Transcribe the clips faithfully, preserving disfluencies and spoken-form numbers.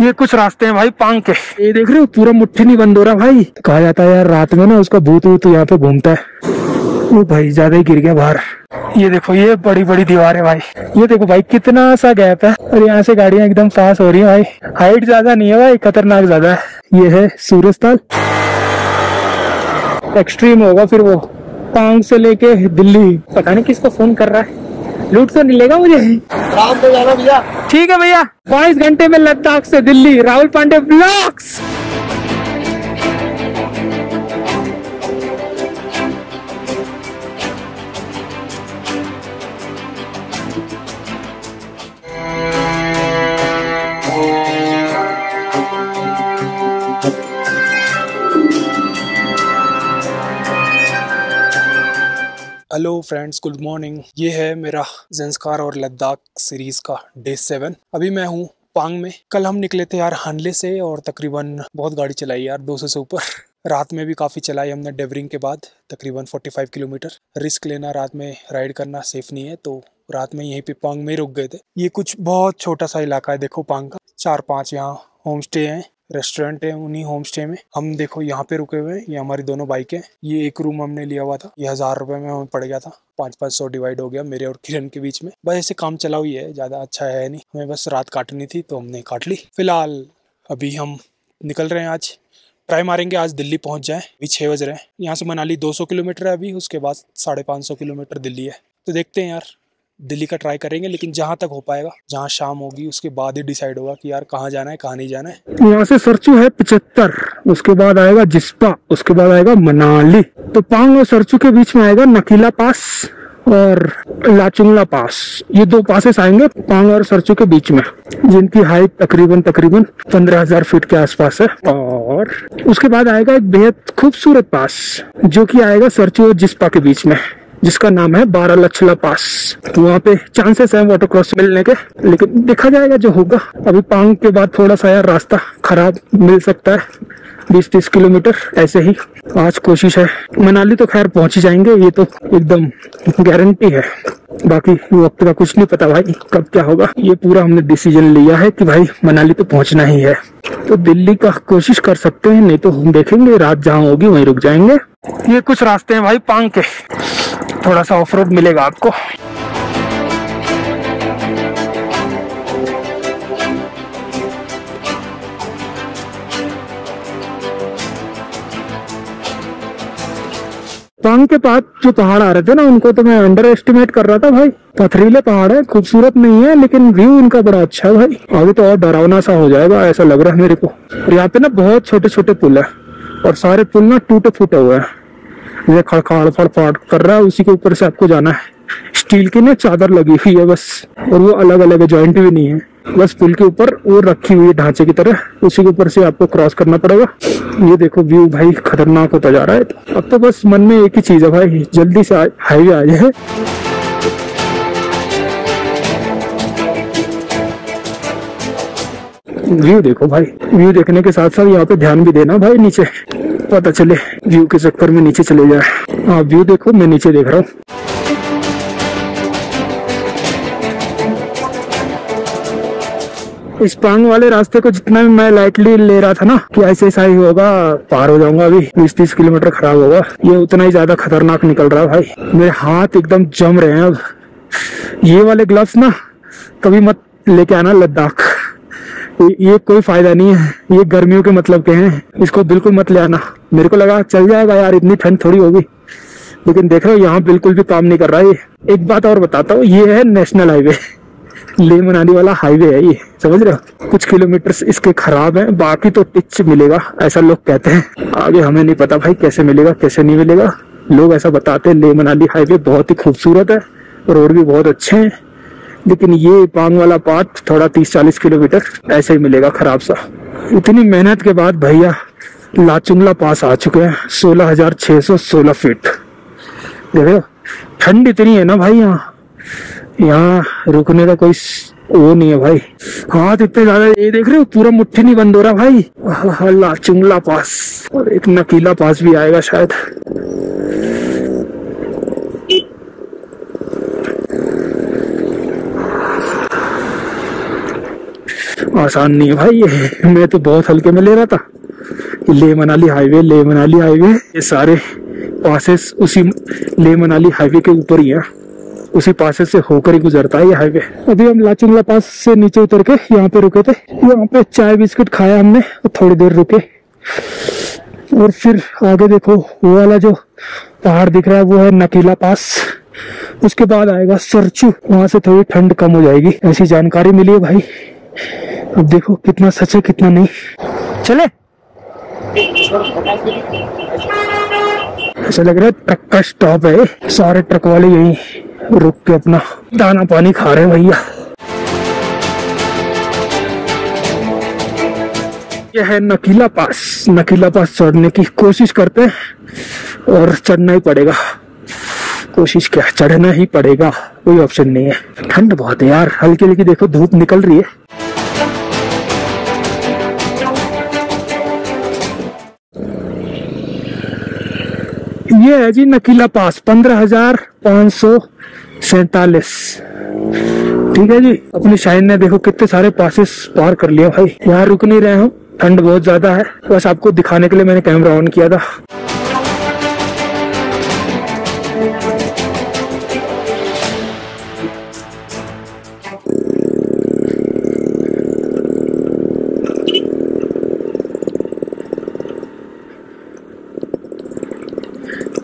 ये कुछ रास्ते हैं भाई पांग के, ये देख रहे हो पूरा मुट्ठी नहीं बंद हो रहा भाई। कहा जाता है यार रात में ना उसका भूत वूत यहाँ पे घूमता है। वो भाई ज्यादा ही गिर गया बाहर। ये देखो ये बड़ी बड़ी दीवार है भाई, ये देखो भाई कितना सा गैप है और यहाँ से गाड़ियाँ एकदम पास हो रही है भाई। हाइट ज्यादा नहीं है भाई, खतरनाक ज्यादा है। ये है सूरज ताल, एक्सट्रीम होगा फिर वो। पांग से लेके दिल्ली, पता नहीं किसको फोन कर रहा है, लूट तो नहीं लेगा मुझे। काम पे जाना भैया। ठीक है भैया, पाँच घंटे में लद्दाख से Delhi, Rahul Pandey vlogs. Hello friends, good morning. ये है मेरा ज़ंस्कार और लद्दाख सीरीज का डे सेवन। अभी मैं हूँ पांग में। कल हम निकले थे यार हानले से और तकरीबन बहुत गाड़ी चलाई यार, दो सौ से ऊपर। रात में भी काफ़ी चलाई हमने डेवरिंग के बाद, तकरीबन पैंतालीस किलोमीटर। रिस्क लेना रात में राइड करना सेफ नहीं है, तो रात में यहीं पे पांग में रुक गए थे। ये कुछ बहुत छोटा सा इलाका है देखो पांग का, चार पाँच यहाँ होम स्टे हैं, रेस्टोरेंट है। उन्हीं होम स्टे में हम देखो यहाँ पे रुके हुए हैं। ये हमारी दोनों बाइक है। ये एक रूम हमने लिया हुआ था, ये हजार रुपए में हमें पड़ गया था, पाँच पाँच सौ डिवाइड हो गया मेरे और किरण के बीच में। बस ऐसे काम चला हुई है, ज्यादा अच्छा है नहीं। हमें बस रात काटनी थी तो हमने काट ली। फिलहाल अभी हम निकल रहे हैं, आज ट्राई मारेंगे आज दिल्ली पहुँच जाए। अभी छः बज रहे हैं। यहाँ से मनाली दो सौ किलोमीटर है अभी, उसके बाद साढ़े पाँच सौ किलोमीटर दिल्ली है। तो देखते हैं यार, दिल्ली का ट्राई करेंगे, लेकिन जहाँ तक हो पाएगा, जहाँ शाम होगी उसके बाद ही डिसाइड होगा कि यार कहाँ जाना है कहाँ नहीं जाना है। यहाँ से सरचू है पचहत्तर, उसके बाद आएगा जिस्पा, उसके बाद आएगा मनाली। तो पांग और सरचू के बीच में आएगा नकीला पास और लाचुंग ला पास। ये दो पासेस आएंगे पांग और सरचू के बीच में, जिनकी हाइट तकरीबन तकरीबन पंद्रह हजार फीट के आसपास है। और उसके बाद आएगा एक बेहद खूबसूरत पास जो की आएगा सरचू और जिस्पा के बीच में, जिसका नाम है बारालाचा ला पास। तो वहाँ पे चांसेस हैं वाटर क्रॉस मिलने के, लेकिन देखा जाएगा जो होगा। अभी पांग के बाद थोड़ा सा यार रास्ता खराब मिल सकता है, बीस तीस किलोमीटर ऐसे ही। आज कोशिश है, मनाली तो खैर पहुँच ही जाएंगे, ये तो एकदम गारंटी है। बाकी वक्त का कुछ नहीं पता भाई कब क्या होगा। ये पूरा हमने डिसीजन लिया है कि भाई मनाली तो पहुँचना ही है। तो दिल्ली का कोशिश कर सकते हैं, नहीं तो हम देखेंगे रात जहाँ होगी वहीं रुक जाएंगे। ये कुछ रास्ते हैं भाई पांग के, थोड़ा सा ऑफ रोड मिलेगा आपको। पांग के पास जो पहाड़ आ रहे थे ना, उनको तो मैं अंडर एस्टिमेट कर रहा था भाई। पथरीले पहाड़ है, खूबसूरत नहीं है, लेकिन व्यू इनका बड़ा अच्छा है भाई। अभी तो और डरावना सा हो जाएगा ऐसा लग रहा है मेरे को। और यहाँ पे ना बहुत छोटे छोटे पुल है और सारे पुल ना टूटे फूटे हुए हैं, ये खड़खाड़ फड़फाड़ कर रहा है, उसी के ऊपर से आपको जाना है। स्टील की ना चादर लगी हुई है बस, और वो अलग अलग है, जॉइंट भी नहीं है, बस पुल के ऊपर वो रखी हुई है ढांचे की तरह, उसी के ऊपर से आपको क्रॉस करना पड़ेगा। ये देखो व्यू भाई खतरनाक होता जा रहा है। अब तो बस मन में एक ही चीज है भाई, जल्दी से हाईवे आ जाए। व्यू देखो भाई, व्यू देखने के साथ साथ यहाँ पे ध्यान भी देना भाई, नीचे पता चले व्यू के चक्कर में नीचे चले जाए। हाँ व्यू देखो, मैं नीचे देख रहा हूँ। इस पांग वाले रास्ते को जितना भी मैं लाइटली ले रहा था ना कि ऐसे ऐसा ही होगा, पार हो जाऊंगा, अभी बीस तीस किलोमीटर खराब होगा, ये उतना ही ज्यादा खतरनाक निकल रहा है भाई। मेरे हाथ एकदम जम रहे हैं। अब ये वाले ग्लव्स ना कभी मत लेके आना लद्दाख, ये कोई फायदा नहीं है, ये गर्मियों के मतलब के हैं, इसको बिल्कुल मत ले आना। मेरे को लगा चल जाएगा यार, इतनी ठंड थोड़ी होगी, लेकिन देख रहे हो यहाँ बिल्कुल भी काम नहीं कर रहा है। एक बात और बताता हूँ, ये है नेशनल हाईवे, लेह मनाली वाला हाईवे है ये, समझ रहे हो। कुछ किलोमीटर्स इसके खराब हैं, बाकी तो टिच मिलेगा ऐसा लोग कहते हैं। आगे हमें नहीं पता भाई कैसे मिलेगा कैसे नहीं मिलेगा, लोग ऐसा बताते हैं। लेह मनाली हाईवे बहुत ही खूबसूरत है, रोड भी बहुत अच्छे हैं, लेकिन ये पांग वाला पार्ट थोड़ा तीस चालीस किलोमीटर ऐसे ही मिलेगा खराब सा। इतनी मेहनत के बाद भैया लाचुंग ला पास आ चुके हैं, सोलह हजार छह सौ सोलह फीट। देखो ठंड इतनी है ना भाई, यहाँ यहाँ रुकने का कोई वो नहीं है भाई। हाथ इतने ज्यादा, ये देख रहे हो पूरा मुट्ठी नहीं बंद हो रहा भाई। लाचुंग ला पास और एक नकीला पास भी आएगा शायद। आसान नहीं है भाई ये। मैं तो बहुत हल्के में ले रहा था। लेह मनाली हाईवे लेह मनाली हाईवे ये सारे पासेस उसी लेह मनाली हाईवे के ऊपर ही है, उसी पासेस से होकर ही गुजरता है ये हाईवे। अभी हम लाचुंग ला पास से नीचे उतर के यहाँ पे रुके थे, यहाँ पे चाय बिस्किट खाया हमने और थोड़ी देर रुके, और फिर आगे देखो वो वाला जो पहाड़ दिख रहा है वो है नकेला पास, उसके बाद आएगा सरचू, वहां से थोड़ी ठंड कम हो जाएगी, ऐसी जानकारी मिली है भाई। अब देखो कितना सच है कितना नहीं। चले, ऐसा लग रहा है ट्रक का स्टॉप है, सारे ट्रक वाले यहीं रुक के अपना दाना पानी खा रहे हैं भैया। यह है नकेला पास, नकेला पास चढ़ने की कोशिश करते हैं और चढ़ना ही पड़ेगा, कोशिश क्या चढ़ना ही पड़ेगा, कोई ऑप्शन नहीं है। ठंड बहुत है यार, हल्की हल्की देखो धूप निकल रही है। ये है जी नकेला पास पंद्रह हजार पाँच सौ सैतालीस। ठीक है जी, अपनी शाइन ने देखो कितने सारे पासेस पार कर लिए भाई। यहाँ रुक नहीं रहे हूँ, ठंड बहुत ज्यादा है, बस आपको दिखाने के लिए मैंने कैमरा ऑन किया था।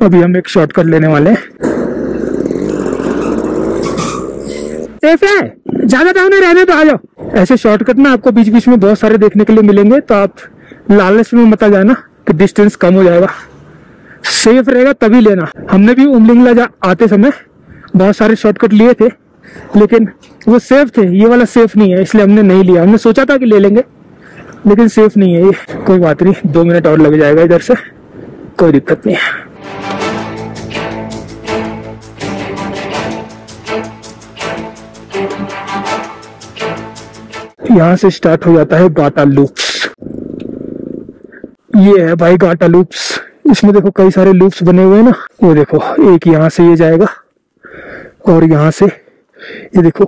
अभी हम एक शॉर्टकट लेने वाले हैं। सेफ है, ज्यादा टाइम नहीं रहने तो आ जाओ। ऐसे शॉर्टकट ना आपको बीच बीच में बहुत सारे देखने के लिए मिलेंगे, तो आप लालच में मत आ जाना कि डिस्टेंस कम हो जाएगा, सेफ रहेगा तभी लेना। हमने भी उमलिंगला जा आते समय बहुत सारे शॉर्टकट लिए थे, लेकिन वो सेफ थे, ये वाला सेफ नहीं है, इसलिए हमने नहीं लिया। हमने सोचा था कि ले लेंगे, लेकिन सेफ नहीं है ये। कोई बात नहीं, दो मिनट और लग जाएगा इधर से, कोई दिक्कत नहीं है। यहाँ से स्टार्ट हो जाता है गाटा लूप्स। ये है भाई गाटा लूप्स, इसमें देखो कई सारे लूप्स बने हुए हैं ना, वो देखो एक यहाँ से ये जाएगा और यहाँ से ये देखो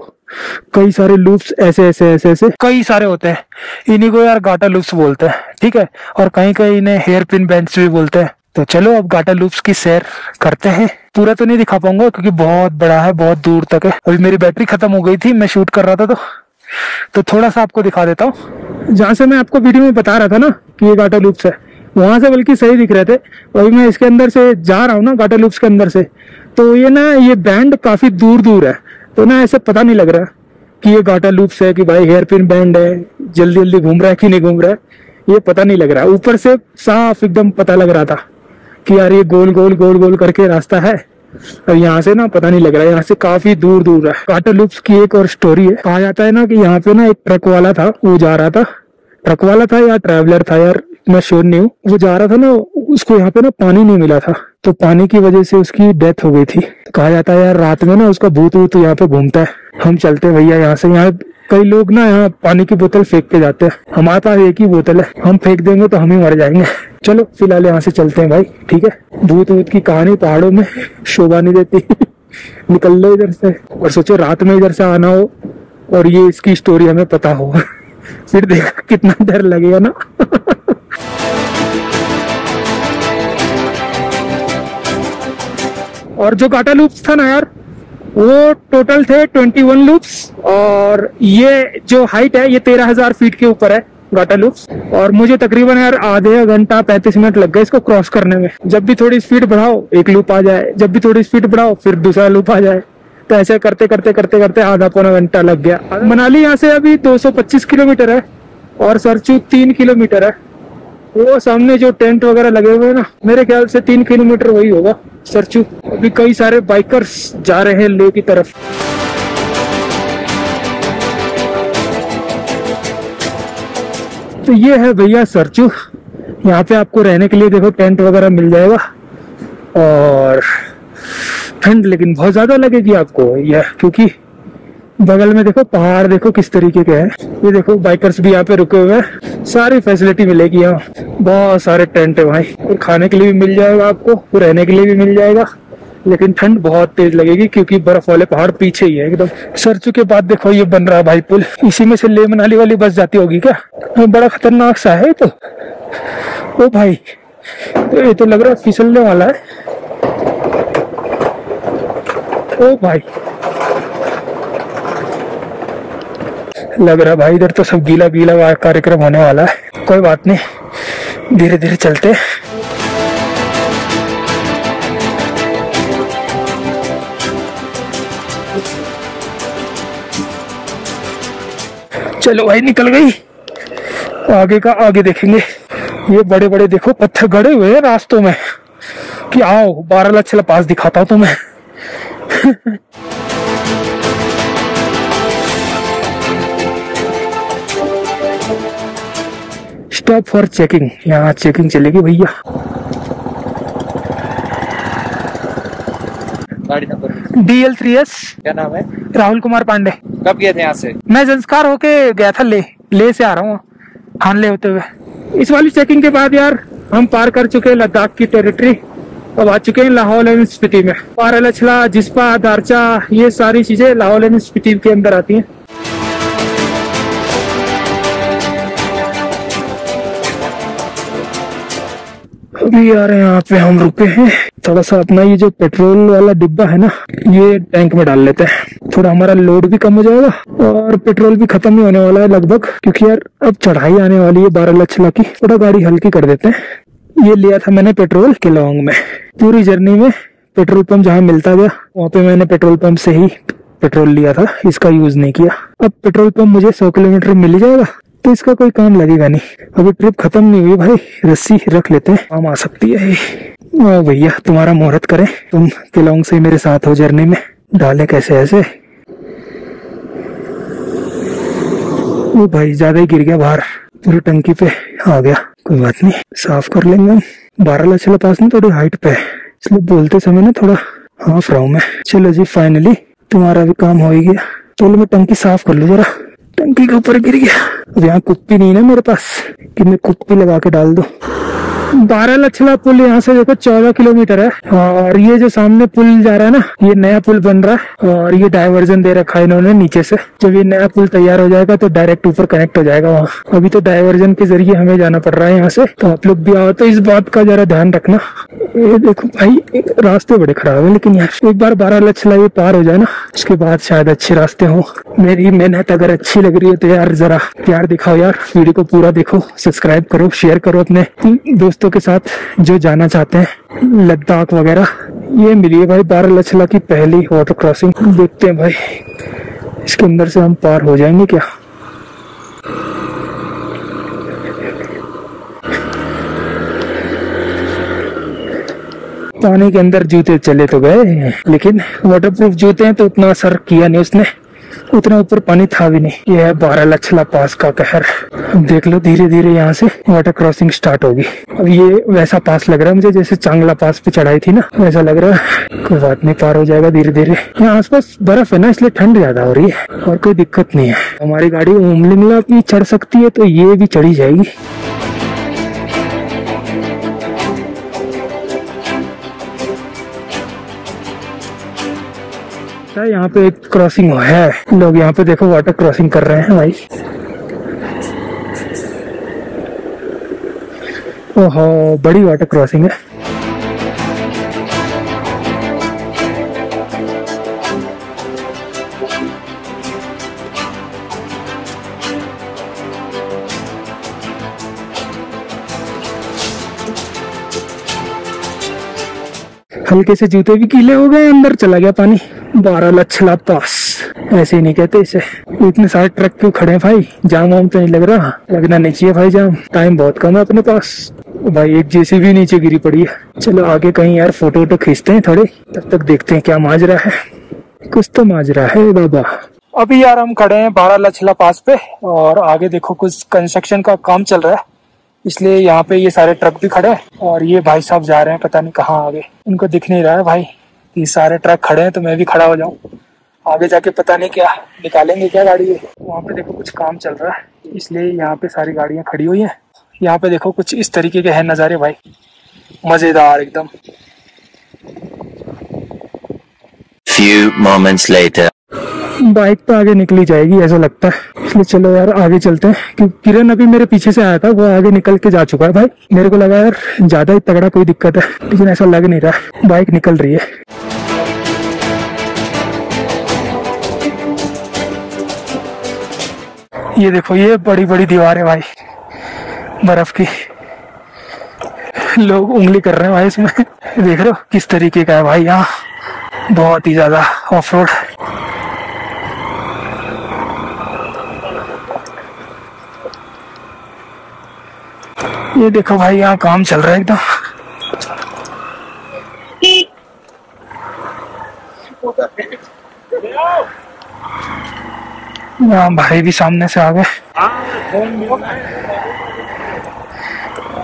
कई सारे लूप्स ऐसे ऐसे ऐसे ऐसे कई सारे होते हैं, इन्हीं को यार गाटा लूप्स बोलते हैं। ठीक है, और कहीं कहीं इन्हें हेयर पिन बेंड्स भी बोलते हैं। तो चलो अब गाटा लूप्स की सैर करते हैं। पूरा तो नहीं दिखा पाऊंगा क्योंकि बहुत बड़ा है, बहुत दूर तक है। अभी मेरी बैटरी खत्म हो गई थी, मैं शूट कर रहा था तो तो थोड़ा सा आपको दिखा देता हूँ। जहाँ से मैं आपको वीडियो में बता रहा था ना कि ये गाटा लूप्स है, वहां से बल्कि सही दिख रहे थे। वही मैं इसके अंदर से जा रहा हूँ ना, गाटा लूप्स के अंदर से, तो ये ना ये बैंड काफी दूर दूर है, तो ना ऐसे पता नहीं लग रहा कि ये गाटा लूप्स है कि भाई हेयर पिन बैंड है, जल्दी जल्दी घूम रहा है कि नहीं घूम रहा है, ये पता नहीं लग रहा। ऊपर से साफ एकदम पता लग रहा था कि यार ये गोल गोल गोल गोल करके रास्ता है, और यहाँ से ना पता नहीं लग रहा है, यहाँ से काफी दूर दूर है। गाटा लूप्स की एक और स्टोरी है। कहा जाता है ना कि यहाँ पे ना एक ट्रक वाला था, वो जा रहा था, ट्रक वाला था या ट्रैवलर था यार मैं श्योर नहीं हूँ, वो जा रहा था ना, उसको यहाँ पे ना पानी नहीं मिला था, तो पानी की वजह से उसकी डेथ हो गई थी। कहा जाता है यार रात में ना उसका भूत वूत यहाँ पे घूमता है। हम चलते भैया यहाँ से, यहाँ कई लोग ना यहाँ पानी की बोतल फेंक के जाते हैं, हमारे पास एक ही बोतल है, हम फेंक देंगे तो हम ही मर जाएंगे। चलो फिलहाल यहाँ से चलते हैं भाई, ठीक है। भूत भूत की कहानी पहाड़ों में शोभा नहीं देती निकल लो इधर से। और सोचो रात में इधर से आना हो और ये इसकी स्टोरी हमें पता हो फिर देखो कितना डर लगेगा ना और जो गाटा लूप्स था ना यार, वो टोटल थे इक्कीस लूप्स, और ये जो हाइट है ये तेरह हजार फीट के ऊपर है गाटा लूप्स। और मुझे तकरीबन यार आधे घंटा पैंतीस मिनट लग गए इसको क्रॉस करने में। जब भी थोड़ी स्पीड बढ़ाओ एक लूप आ जाए, जब भी थोड़ी स्पीड बढ़ाओ फिर दूसरा लूप आ जाए, तो ऐसे करते करते करते करते आधा पौना घंटा लग गया। मनाली यहाँ से अभी दो सौ पच्चीस किलोमीटर है और सरचू तीन किलोमीटर है। वो सामने जो टेंट वगैरह लगे हुए हैं ना, मेरे ख्याल से तीन किलोमीटर वही होगा सरचू। अभी कई सारे बाइकर्स जा रहे हैं लेह की तरफ। तो ये है भैया सरचू, यहाँ पे आपको रहने के लिए देखो टेंट वगैरह मिल जाएगा। और ठंड लेकिन बहुत ज्यादा लगेगी आपको यह, क्योंकि बगल में देखो पहाड़ देखो किस तरीके के हैं। ये देखो बाइकर्स भी यहाँ पे रुके हुए हैं, सारी फैसिलिटी मिलेगी यहाँ, बहुत सारे टेंट है भाई। और खाने के लिए भी मिल जाएगा आपको, रहने के लिए भी मिल जाएगा, लेकिन ठंड बहुत तेज लगेगी क्योंकि बर्फ वाले पहाड़ पीछे ही है एकदम। सरचू के बाद देखो ये बन रहा भाई पुल, इसी में से ले मनाली वाली बस जाती होगी क्या, बड़ा खतरनाक सा है। तो ओ भाई तो ये तो लग रहा है फिसलने वाला है। ओ भाई लग रहा भाई इधर तो सब गीला गीला कार्यक्रम होने वाला है। कोई बात नहीं, धीरे धीरे चलते। चलो भाई निकल गई, आगे का आगे देखेंगे। ये बड़े बड़े देखो पत्थर गड़े हुए हैं रास्तों में कि आओ बारालाचा ला पास दिखाता हूँ तुम्हें। स्टॉप फॉर चेकिंग, यहाँ चेकिंग चलेगी भैया। गाड़ी number D L three S. क्या नाम है? राहुल कुमार पांडे। कब गए थे यहाँ से? मैं ज़ंस्कार होके गया था, ले ले से आ रहा हूँ हानले होते हुए। इस वाली चेकिंग के बाद यार हम पार कर चुके हैं लद्दाख की टेरिटरी, अब आ चुके हैं लाहौल एंड स्पीति में। बारालाचा ला, जिस्पा, दारचा, ये सारी चीजें लाहौल एंड स्पीति के अंदर आती हैं। अभी यार यहाँ पे हम रुके हैं, थोड़ा सा अपना ये जो पेट्रोल वाला डिब्बा है ना ये टैंक में डाल लेते हैं, थोड़ा हमारा लोड भी कम हो जाएगा और पेट्रोल भी खत्म ही होने वाला है लगभग, क्योंकि यार अब चढ़ाई आने वाली है बारालाचा ला की। थोड़ा गाड़ी हल्की कर देते हैं। ये लिया था मैंने पेट्रोल किलोंग में, पूरी जर्नी में पेट्रोल पंप जहाँ मिलता गया वहाँ पे मैंने पेट्रोल पंप से ही पेट्रोल लिया था, इसका यूज नहीं किया। अब पेट्रोल पंप मुझे सौ किलोमीटर मिल ही जाएगा तो इसका कोई काम लगेगा नहीं। अभी ट्रिप खत्म नहीं हुई भाई, रस्सी रख लेते हैं, काम आ सकती है। भैया तुम्हारा मुहूर्त करें, तुम किलोंग से मेरे साथ हो जर्नी में। डाले कैसे ऐसे, वो भाई ज्यादा ही गिर गया बाहर, पूरी टंकी पे आ गया। कोई बात नहीं, साफ कर लेंगे हम। बारालाचा ला पास ना थोड़ी हाइट पे है, इसलिए बोलते समय ना थोड़ा हाफ रहा हूँ मैं। चलो जी फाइनली तुम्हारा भी काम हो ही गया। चलो मैं टंकी साफ कर लूँ जरा, टंकी के ऊपर गिर गया। अब यहाँ कुप्पी नहीं ना मेरे पास कि मैं कुप्पी लगा के डाल दूं। बारालाचा ला पुल यहाँ से देखो चौदह किलोमीटर है, और ये जो सामने पुल जा रहा है ना ये नया पुल बन रहा है, और ये डाइवर्जन दे रखा है इन्होंने नीचे से। जब ये नया पुल तैयार हो जाएगा तो डायरेक्ट ऊपर कनेक्ट हो जाएगा वहाँ। अभी तो डाइवर्जन के जरिए हमें जाना पड़ रहा है यहाँ से, तो आप लोग भी आओ तो इस बात का जरा ध्यान रखना। ये देखो भाई रास्ते बड़े खराब है, लेकिन यहाँ एक बार बारालाचा ला ये पार हो जाए ना उसके बाद शायद अच्छे रास्ते हो। मेरी मेहनत अगर अच्छी लग रही है तो यार जरा प्यार दिखाओ यार, वीडियो को पूरा देखो, सब्सक्राइब करो, शेयर करो अपने दोस्त दोस्तों के साथ जो जाना चाहते हैं लद्दाख वगैरह। ये मिली है भाई बारालाचा ला की पहली वाटर क्रॉसिंग, देखते हैं भाई इसके अंदर से हम पार हो जाएंगे क्या। पानी के अंदर जूते चले तो गए, लेकिन वाटरप्रूफ जूते हैं तो उतना असर किया नहीं उसने, उतना ऊपर पानी था भी नहीं। यह है बारालाचा ला पास का कहर। अब देख लो धीरे धीरे यहाँ से वाटर क्रॉसिंग स्टार्ट होगी। अब ये वैसा पास लग रहा है मुझे जैसे चांगला पास पे चढ़ाई थी ना, वैसा लग रहा है। कोई बात नहीं, पार हो जाएगा धीरे धीरे। यहाँ आसपास बर्फ है ना इसलिए ठंड ज्यादा हो रही है और कोई दिक्कत नहीं है। हमारी गाड़ी उमलिंगला भी चढ़ सकती है तो ये भी चढ़ी जाएगी। यहाँ पे एक क्रॉसिंग है, लोग यहाँ पे देखो वाटर क्रॉसिंग कर रहे हैं भाई। ओहो बड़ी वाटर क्रॉसिंग है। हल्के से जूते भी गीले हो गए, अंदर चला गया पानी। बारालाचा ला पास ऐसे ही नहीं कहते इसे। इतने सारे ट्रक क्यों खड़े हैं भाई, जाम वाम तो नहीं लग रहा, लगना नहीं चाहिए भाई जाम, टाइम बहुत कम है अपने पास। भाई एक जेसीबी नीचे गिरी पड़ी है। चलो आगे कहीं यार फोटो वोटो खींचते हैं थोड़े, तब तक देखते हैं क्या माजरा है। कुछ तो माजरा है बाबा। अभी यार हम खड़े हैं बारालाचा ला पास पे, और आगे देखो कुछ कंस्ट्रक्शन का काम चल रहा है, इसलिए यहाँ पे ये सारे ट्रक भी खड़े हैं। और ये भाई साहब जा रहे हैं पता नहीं कहाँ आगे, उनको दिख नहीं रहा है भाई ये सारे ट्रक खड़े हैं, तो मैं भी खड़ा हो जाऊं। आगे जाके पता नहीं क्या निकालेंगे क्या गाड़ी। वहाँ पे देखो कुछ काम चल रहा है इसलिए यहाँ पे सारी गाड़ियाँ खड़ी हुई हैं। यहाँ पे देखो कुछ इस तरीके के हैं नज़ारे भाई, मज़ेदार एकदम। few moments later. बाइक तो आगे निकली जाएगी ऐसा लगता है, इसलिए चलो यार आगे चलते हैं कि किरण अभी मेरे पीछे से आया था वो आगे निकल के जा चुका है। भाई मेरे को लगा यार ज्यादा ही तगड़ा कोई दिक्कत है, लेकिन ऐसा लग नहीं रहा, बाइक निकल रही है। ये देखो ये बड़ी बड़ी दीवार है भाई बर्फ की, लोग उंगली कर रहे हैं भाई इसमें, देख रहे हो किस तरीके का है भाई, यहाँ बहुत ही ज्यादा ऑफ रोड। ये देखो भाई यहाँ काम चल रहा है एकदम, यहाँ भाई भी सामने से आ गए।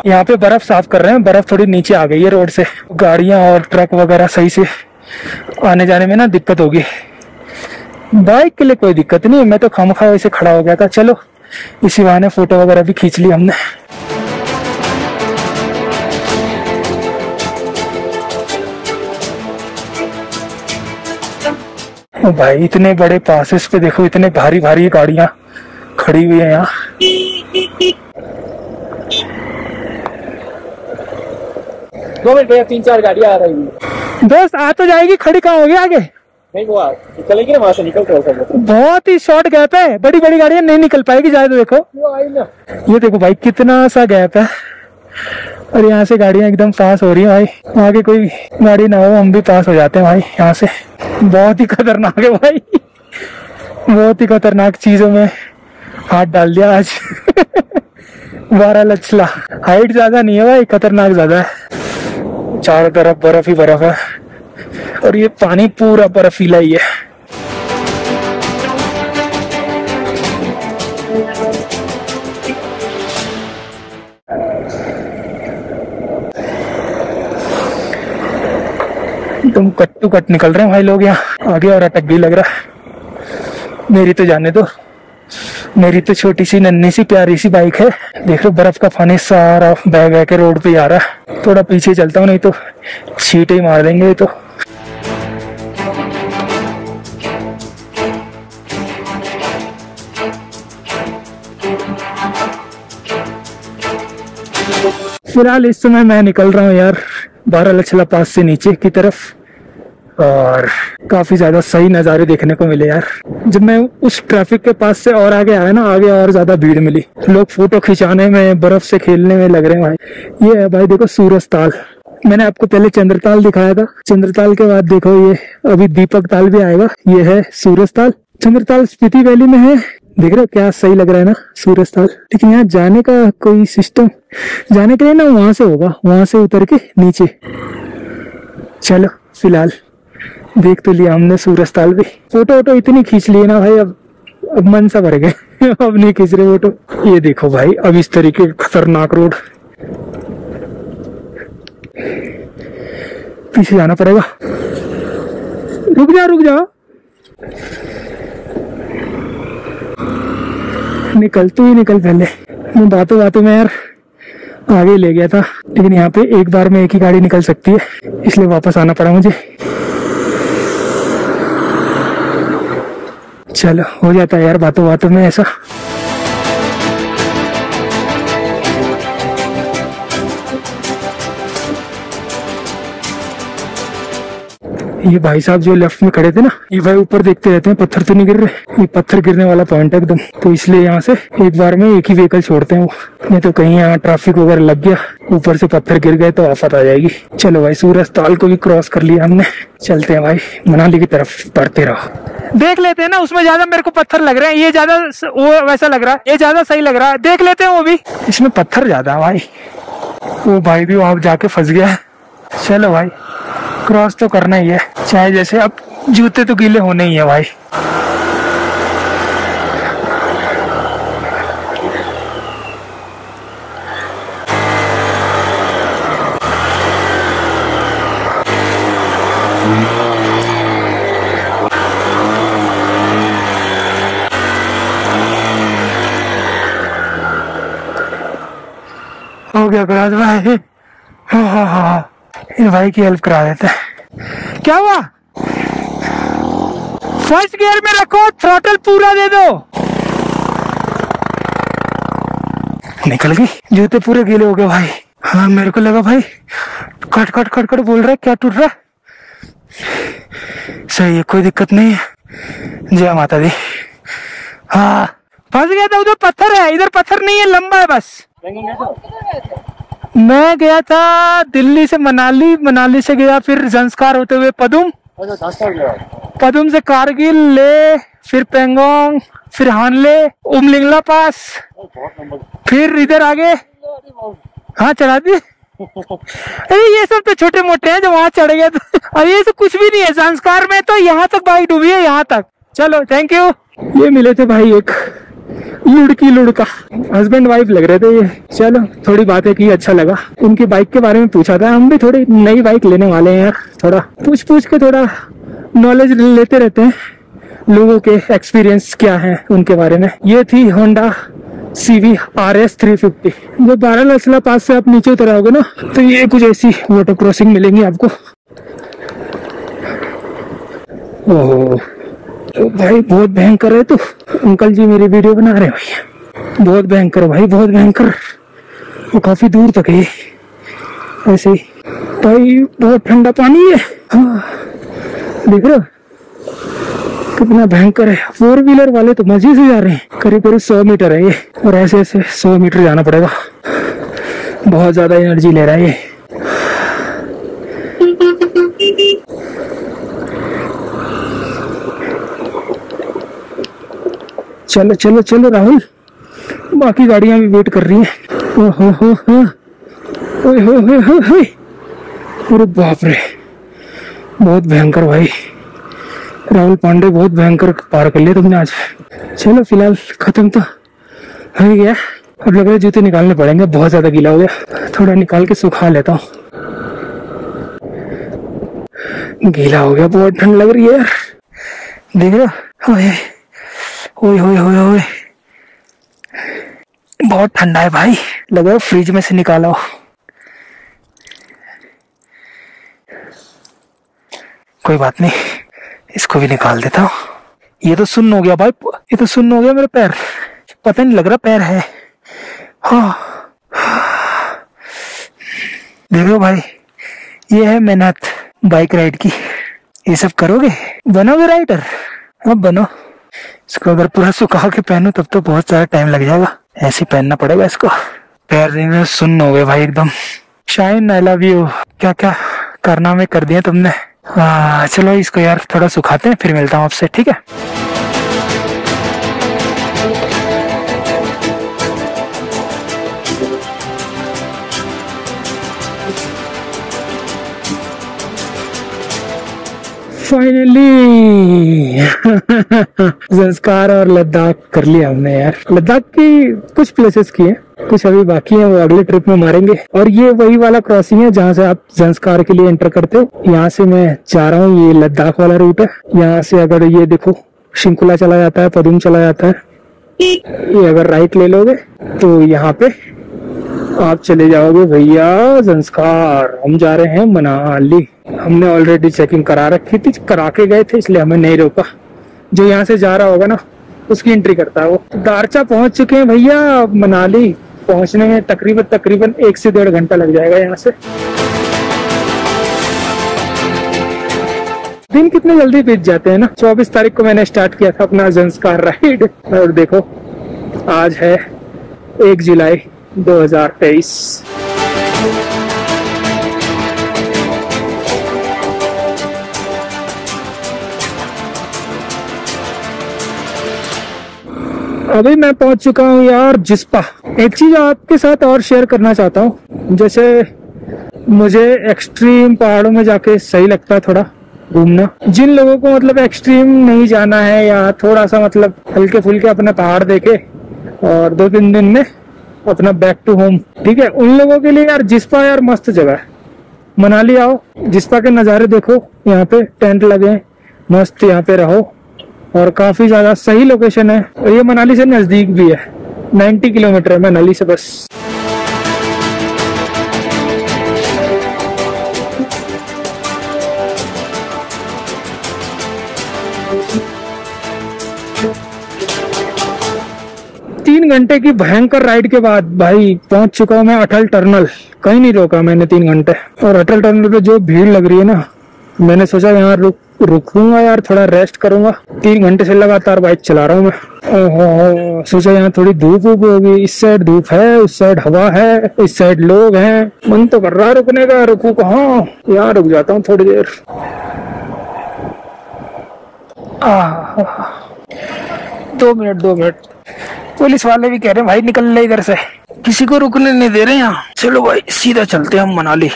यहाँ पे बर्फ साफ कर रहे हैं, बर्फ थोड़ी नीचे आ गई है रोड से, गाड़ियाँ और ट्रक वगैरह सही से आने जाने में ना दिक्कत होगी। बाइक के लिए कोई दिक्कत नहीं, मैं तो खामखा वैसे खड़ा हो गया था, चलो इसी बहाने फोटो वगैरह भी खींच ली हमने। भाई इतने बड़े पासेस पे देखो इतने भारी भारी गाड़ियां खड़ी हुई है यहाँ। दो मिनट भैया तीन चार गाड़ियां आ रही हैं। दोस्त आ तो जाएगी, खड़ी कहाँ होगी आगे? नहीं वो निकलेगी ना वहाँ से, निकल तो बहुत ही शॉर्ट गैप है, बड़ी बड़ी गाड़ियां नहीं निकल पाएगी जाए तो। देखो वो आई ना, ये देखो भाई कितना सा गैप है और यहाँ से गाड़ियाँ एकदम पास हो रही है भाई, आगे कोई गाड़ी ना हो हम भी पास हो जाते हैं भाई यहाँ से। बहुत ही खतरनाक है भाई, बहुत ही खतरनाक चीजों में हाथ डाल दिया आज। बारालाचा ला हाइट ज्यादा नहीं है भाई, खतरनाक ज्यादा है, चारों तरफ बर्फ ही बर्फ है और ये पानी पूरा बर्फीला ही है। तुम कट टू कट निकल रहे हैं भाई लोग यहाँ आगे, और अटक भी लग रहा। मेरी तो जाने दो, मेरी तो छोटी सी नन्ही सी प्यारी सी बाइक है, देख रहे हो बर्फ का पानी सारा बह बह के रोड पे आ रहा। थोड़ा पीछे चलता हूँ नहीं तो छींटे ही मार देंगे तो। फिलहाल इस समय मैं निकल रहा हूँ यार बारालाचा ला पास से नीचे की तरफ, और काफी ज्यादा सही नज़ारे देखने को मिले यार। जब मैं उस ट्रैफिक के पास से और आगे आया ना, आगे और ज्यादा भीड़ मिली, लोग फोटो खिंचाने में बर्फ से खेलने में लग रहे हैं भाई। ये है भाई देखो सूरज ताल, मैंने आपको पहले चंद्रताल दिखाया था, चंद्रताल के बाद देखो ये अभी दीपक ताल भी आएगा, ये है सूरज ताल। चंद्रताल स्पीति वैली में है, देख रहे हो क्या सही लग रहा है ना सूरज ताल। लेकिन यहाँ जाने का कोई सिस्टम, जाने के लिए ना वहां से होगा, वहां से उतर के नीचे। चलो फिलहाल देख तो लिया हमने सूरज ताल भी, फोटो वोटो इतनी खींच लिए ना भाई, अब अब मन सा भर गए अब नहीं खींच रहे फोटो। ये देखो भाई अब इस तरीके का खतरनाक रोड, पीछे जाना पड़ेगा। रुक जा रुक जा, निकल तू ही निकल, पहले मैं बातों बातों में यार आगे ले गया था, लेकिन यहाँ पे एक बार में एक ही गाड़ी निकल सकती है इसलिए वापस आना पड़ा मुझे। चलो हो जाता है यार बातों बातों में ऐसा। ये भाई साहब जो लेफ्ट में खड़े थे ना, ये भाई ऊपर देखते रहते हैं पत्थर तो नहीं गिर रहे, ये पत्थर गिरने वाला पॉइंट है एकदम, तो इसलिए यहाँ से एक बार में एक ही व्हीकल छोड़ते हैं वो, नहीं तो कहीं यहाँ ट्रैफिक वगैरह लग गया, ऊपर से पत्थर गिर गए तो आफत आ जाएगी। चलो भाई सूरज ताल को भी क्रॉस कर लिया हमने, चलते हैं भाई मनाली की तरफ बढ़ते रहो। देख लेते हैं ना, उसमें ज्यादा मेरे को पत्थर लग रहे हैं, ये ज्यादा वो वैसा लग रहा है, ये ज्यादा सही लग रहा है, देख लेते हैं वो भी। इसमें पत्थर ज्यादा भाई, वो भाई भी वहाँ जाके फंस गया। चलो भाई क्रॉस तो करना ही है चाहे जैसे, अब जूते तो गीले होने ही है भाई। हो गया क्रॉस भाई, हाँ हाँ हाँ भाई की हेल्प करा देते हैं। क्या हुआ? फर्स्ट गियर में रखो, थ्रोटल पूरा दे दो। निकल गई, जूते पूरे गीले हो गए भाई। हाँ मेरे को लगा भाई कट कट कट कट बोल रहा है, क्या टूट रहा है। सही है, कोई दिक्कत नहीं है। जय माता दी। हाँ फंस गया था, उधर पत्थर है, इधर पत्थर नहीं है, लंबा है बस। मैं गया था दिल्ली से मनाली, मनाली से गया फिर ज़ंस्कार होते हुए पदुम, पदुम से कारगिल, ले फिर पेंगोंग, फिर हानले, उमलिंगला पास, फिर इधर आगे। हाँ चढ़ा दी। अरे ये सब तो छोटे मोटे हैं जो वहाँ चढ़ गया था। और ये सब कुछ भी नहीं है ज़ंस्कार में, तो यहाँ तक बाइक डूबी है, यहाँ तक। चलो थैंक यू। ये मिले थे भाई एक लुड़की लुड़का, हस्बैंड वाइफ लग रहे थे ये। चलो थोड़ी बातें की, अच्छा लगा। उनकी बाइक के बारे में पूछा था, हम भी थोड़ी नई बाइक लेने वाले हैं यार। थोड़ा पूछ पूछ के थोड़ा नॉलेज लेते रहते हैं, लोगों के एक्सपीरियंस क्या है उनके बारे में। ये थी Honda CV R S three fifty. जब बारालाचा पास से आप नीचे उतर आओगे ना, तो ये कुछ ऐसी वाटर क्रॉसिंग मिलेंगी आपको। ओह तो भाई बहुत भयंकर है। तो अंकल जी मेरी वीडियो बना रहे भैया, बहुत भयंकर भाई, बहुत भयंकर। वो काफी दूर तक है ऐसे भाई, बहुत ठंडा पानी है। हाँ देख रहे हो कितना भयंकर है। फोर व्हीलर वाले तो मजे से जा रहे हैं। करीब करीब सौ मीटर है ये, और ऐसे ऐसे सौ मीटर जाना पड़ेगा। बहुत ज्यादा एनर्जी ले रहा है ये। चलो चलो चलो राहुल, बाकी गाड़ियां भी वेट कर रही हैं। ओ हो हो हो ओए हो हो हो हो, अरे बाप रे बहुत भयंकर भाई। राहुल पांडे बहुत भयंकर पार कर लिया तुमने आज। चलो फिलहाल खत्म तो हो ही गया। अब लग रहा है जूते निकालने पड़ेंगे, बहुत ज्यादा गीला हो गया। थोड़ा निकाल के सुखा लेता हूँ, गीला हो गया। बहुत ठंड लग रही है यार, देख रहा। ओए ओए ओए ओए बहुत ठंडा है भाई, लगा फ्रिज में से निकाला हो। कोई बात नहीं, इसको भी निकाल देता हूँ। ये तो सुन्न हो गया भाई, ये तो सुन्न हो गया मेरा पैर। पता नहीं लग रहा पैर है। हाँ देखो भाई, ये है मेहनत बाइक राइड की। ये सब करोगे बनोगे राइडर। अब बनो इसको, अगर पूरा सुखा के पहनूं तब तो बहुत सारा टाइम लग जाएगा। ऐसे पहनना पड़ेगा इसको। पैर में सुन्न हो गए भाई एकदम। शाइन आई लव यू, क्या क्या करना में कर दिया तुमने। आ, चलो इसको यार थोड़ा सुखाते हैं, फिर मिलता हूँ आपसे, ठीक है। फाइनली ज़ंस्कार और लद्दाख कर लिया हमने यार। लद्दाख की कुछ प्लेसेस की हैं, कुछ अभी बाकी हैं, वो अगले ट्रिप में मारेंगे। और ये वही वाला क्रॉसिंग है जहाँ से आप ज़ंस्कार के लिए एंटर करते हो। यहाँ से मैं जा रहा हूँ, ये लद्दाख वाला रूट है। यहाँ से अगर ये देखो शिंकुला चला जाता है, पदुम चला जाता है। ये अगर राइट ले लोगे तो यहाँ पे आप चले जाओगे भैया ज़ंस्कार। हम जा रहे हैं मनाली। हमने ऑलरेडी चेकिंग करा रखी थी, करा के गए थे, इसलिए हमें नहीं रोका। जो यहाँ से जा रहा होगा ना उसकी एंट्री करता है वो। दारचा पहुंच चुके हैं भैया। मनाली पहुंचने में तकरीबन तकरीबन एक से डेढ़ घंटा लग जाएगा यहाँ से। दिन कितने जल्दी बीत जाते हैं ना। चौबीस तारीख को मैंने स्टार्ट किया था अपना ज़ंस्कार राइड, और देखो आज है एक जुलाई दो हजार तेईस। अभी मैं पहुंच चुका हूं यार जिस्पा। एक चीज आपके साथ और शेयर करना चाहता हूं। जैसे मुझे एक्सट्रीम पहाड़ों में जाके सही लगता है थोड़ा घूमना। जिन लोगों को मतलब एक्सट्रीम नहीं जाना है, या थोड़ा सा मतलब हल्के फुल्के अपने पहाड़ देखे और दो तीन दिन में अपना बैक टू होम, ठीक है, उन लोगों के लिए यार जिस्पा यार मस्त जगह है। मनाली आओ, जिस्पा के नज़ारे देखो। यहाँ पे टेंट लगे मस्त, यहाँ पे रहो, और काफी ज्यादा सही लोकेशन है। और ये मनाली से नजदीक भी है, नब्बे किलोमीटर है मनाली से बस। तीन घंटे की भयंकर राइड के बाद भाई पहुंच चुका हूँ मैं अटल टनल। कहीं नहीं रोका मैंने तीन घंटे। और अटल टनल पे जो भीड़ लग रही है ना, मैंने सोचा यहाँ रुक रुकूंगा यार, थोड़ा रेस्ट करूंगा। तीन घंटे से लगातार बाइक चला रहा हूँ मैं। सोचा यहाँ थोड़ी धूप वूप होगी, इस साइड धूप है, उस साइड हवा है, इस साइड लोग हैं। मन तो कर रहा है रुकने का, रुकू कहाँ, यहाँ रुक जाता हूँ थोड़ी देर। दो मिनट दो मिनट पुलिस वाले भी कह रहे हैं भाई निकल ले इधर से, किसी को रुकने नहीं दे रहे यहाँ। चलो भाई सीधा चलते हैं हम मनाली।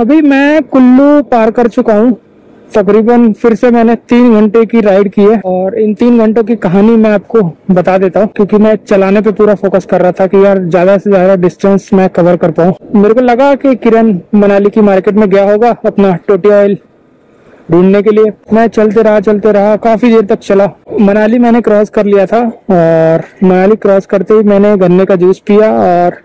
अभी मैं कुल्लू पार कर चुका हूँ तकरीबन। फिर से मैंने तीन घंटे की राइड की है और इन तीन घंटों की कहानी मैं आपको बता देता हूँ, क्योंकि मैं चलाने पे पूरा फोकस कर रहा था कि यार ज्यादा से ज्यादा डिस्टेंस मैं कवर कर पाऊँ। मेरे को लगा कि किरण मनाली की मार्केट में गया होगा अपना टोटी ऑयल ढूंढने के लिए। मैं चलते रहा चलते रहा काफी देर तक चला। मनाली मैंने क्रॉस कर लिया था और मनाली क्रॉस करते ही मैंने गन्ने का जूस पिया और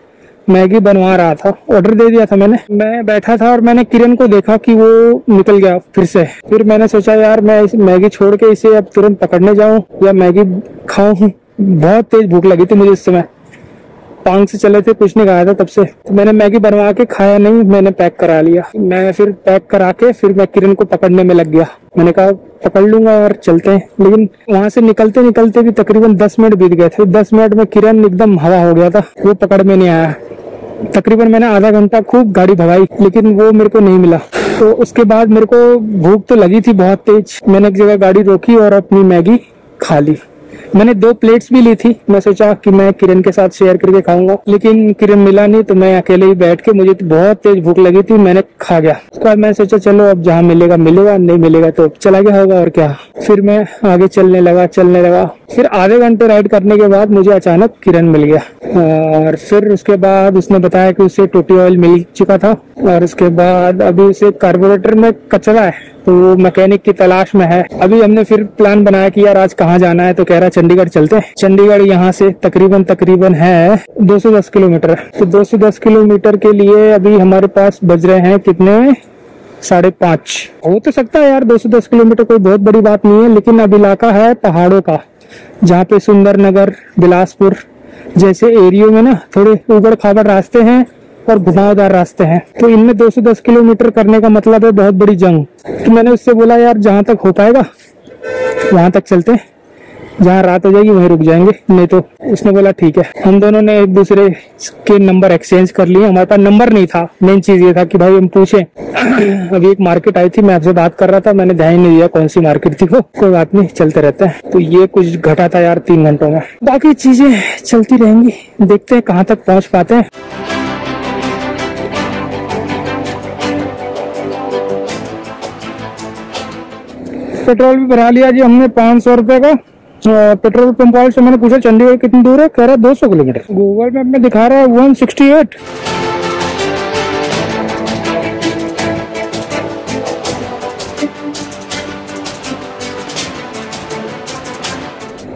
मैगी बनवा रहा था। ऑर्डर दे दिया था मैंने। मैं बैठा था और मैंने किरण को देखा कि वो निकल गया फिर से। फिर मैंने सोचा यार मैं इस मैगी छोड़ के इसे अब तुरंत पकड़ने जाऊं या मैगी खाऊं। बहुत तेज भूख लगी थी मुझे इस समय। पांग से चले थे, कुछ नहीं खाया था तब से। तो मैंने मैगी बनवा के खाया नहीं, मैंने पैक करा लिया। मैं फिर पैक करा के फिर मैं किरण को पकड़ने में लग गया। मैंने कहा पकड़ लूंगा और चलते हैं। लेकिन वहां से निकलते निकलते भी तकरीबन दस मिनट बीत गए थे। दस मिनट में किरण एकदम हवा हो गया था, वो पकड़ में नहीं आया। तकरीबन मैंने आधा घंटा खूब गाड़ी भगाई लेकिन वो मेरे को नहीं मिला। तो उसके बाद मेरे को भूख तो लगी थी बहुत तेज। मैंने एक जगह गाड़ी रोकी और अपनी मैगी खा ली। मैंने दो प्लेट्स भी ली थी। मैं सोचा कि मैं किरण के साथ शेयर करके खाऊंगा, लेकिन किरण मिला नहीं तो मैं अकेले ही बैठ के, मुझे तो बहुत तेज भूख लगी थी, मैंने खा गया। उसके बाद मैंने सोचा चलो अब जहाँ मिलेगा मिलेगा, नहीं मिलेगा तो चला गया होगा और क्या। फिर मैं आगे चलने लगा चलने लगा। फिर आधे घंटे राइड करने के बाद मुझे अचानक किरण मिल गया। और फिर उसके बाद उसने बताया कि उसे टोटी ऑयल मिल चुका था और उसके बाद अभी उसे कार्बोरेटर में कचरा है तो वो मैकेनिक की तलाश में है। अभी हमने फिर प्लान बनाया कि यार आज कहाँ जाना है, तो कह रहा चंडीगढ़ चलते हैं। चंडीगढ़ यहाँ से तकरीबन तकरीबन है दो सौ दस किलोमीटर। तो दो सौ दस किलोमीटर के लिए अभी हमारे पास बज रहे हैं कितने, साढ़े पाँच। हो तो सकता है यार दो सौ दस किलोमीटर कोई बहुत बड़ी बात नहीं है, लेकिन अब इलाका है पहाड़ों का जहाँ पे सुंदरनगर, बिलासपुर जैसे एरियो में ना थोड़े उबड़ खाबड़ रास्ते हैं और घुमावदार रास्ते हैं। तो इनमें दो सौ दस किलोमीटर करने का मतलब है बहुत बड़ी जंग। तो मैंने उससे बोला यार जहाँ तक हो पाएगा वहाँ तक चलते हैं, जहाँ रात हो जाएगी वहीं रुक जाएंगे, नहीं तो। उसने बोला ठीक है। हम दोनों ने एक दूसरे के नंबर एक्सचेंज कर लिए। हमारे पास नंबर नहीं था, मेन चीज ये था कि भाई हम पूछे। अभी एक मार्केट आई थी, मैं आपसे बात कर रहा था, मैंने ध्यान नहीं दिया कौन सी मार्केट थी वो। कोई बात नहीं, चलते रहते हैं। तो ये कुछ घटा था यार तीन घंटों में। बाकी चीजें चलती रहेंगी, देखते है कहाँ तक पहुँच पाते हैं। पेट्रोल भी भरा लिया जी हमने पाँच सौ रुपए का। पेट्रोल पंप वाले से मैंने पूछा चंडीगढ़ कितनी दूर है, कह रहा है दो सौ किलोमीटर। गूगल मैप में दिखा रहा है वन सिक्सटी एट।